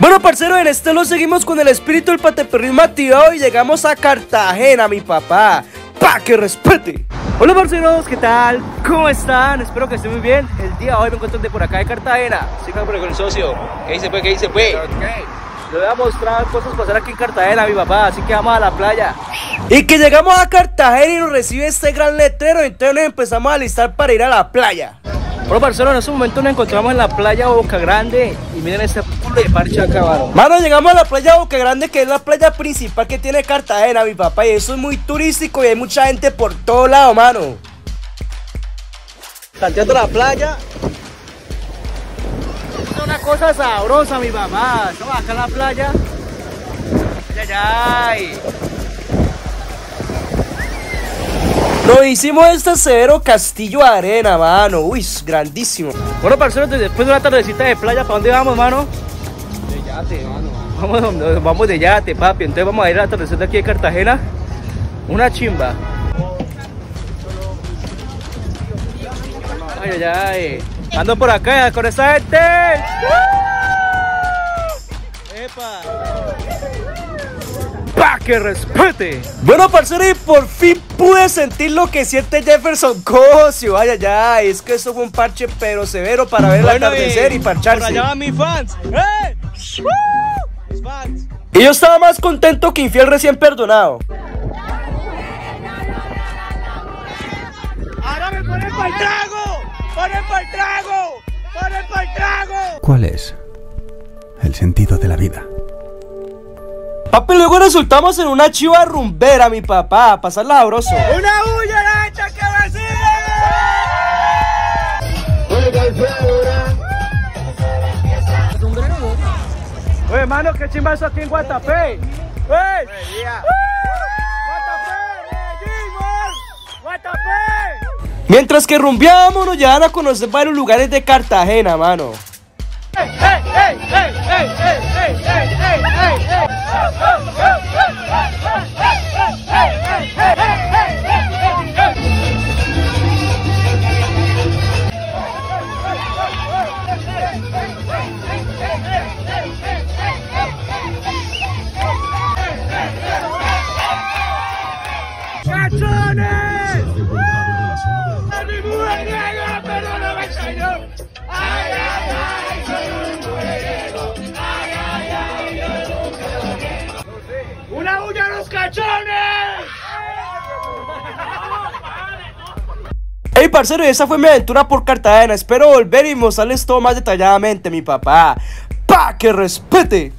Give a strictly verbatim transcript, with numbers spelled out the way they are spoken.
Bueno, parcero, en este lo seguimos con el espíritu del pateperrismo activado y llegamos a Cartagena, mi papá. ¡Pa' que respete! Hola, parceros, ¿qué tal? ¿Cómo están? Espero que estén muy bien. El día de hoy me encuentro de por acá de Cartagena. Sí, con el socio. ¿Qué dice, pues? ¿Qué dice, pues? Le voy a mostrar cosas pasar aquí en Cartagena, mi papá, así que vamos a la playa. Y que llegamos a Cartagena y nos recibe este gran letrero, entonces nos empezamos a alistar para ir a la playa. Bueno, parceros, en este momento nos encontramos en la playa Bocagrande y miren este pueblo de parche acá, varón. Mano, llegamos a la playa Bocagrande, que es la playa principal que tiene Cartagena, mi papá, y eso es muy turístico y hay mucha gente por todo lado, mano. Tanteando la playa. Es una cosa sabrosa, mi papá. Estamos acá en la playa. Ay, ay, ay. Nos hicimos este severo castillo de arena, mano. Uy, grandísimo. Bueno, parceros, después de una tardecita de playa, ¿para dónde vamos, mano? De yate, mano. Vamos, vamos de yate, papi. Entonces vamos a ir a la tardecita aquí de Cartagena. Una chimba. Ay, ay, ay. Ando por acá con esa gente. ¡Epa! ¡Pa' que respete! Bueno, parceros, y por fin pude sentir lo que siente Jefferson Cosio. Ay, ay, ay, es que eso fue un parche pero severo para ver bueno, el atardecer y, y parcharse. Por allá van mis fans. ¡Eh! Mis fans. Y yo estaba más contento que infiel recién perdonado. ¡Ahora me ponen para el trago! ¡Ponen para el trago! ¡Ponen para el trago! ¿Cuál es el sentido de la vida? Papi, luego resultamos en una chiva rumbera, mi papá, a pasarla sabroso. ¡Una bulla la hecha que vacila! Oye, hermano, qué chimba eso aquí en Guatapé. ¡Ey! ¡Guatapé! ¡Guatapé! Mientras que rumbeábamos, nos llevan a conocer varios lugares de Cartagena, mano. ¡Ey, ey, ey, ey, ey, ey, ey, ey, ey, ey! Hey, parcero, esa fue mi aventura por Cartagena. Espero volver y mostrarles todo más detalladamente, mi papá. ¡Pa' que respete!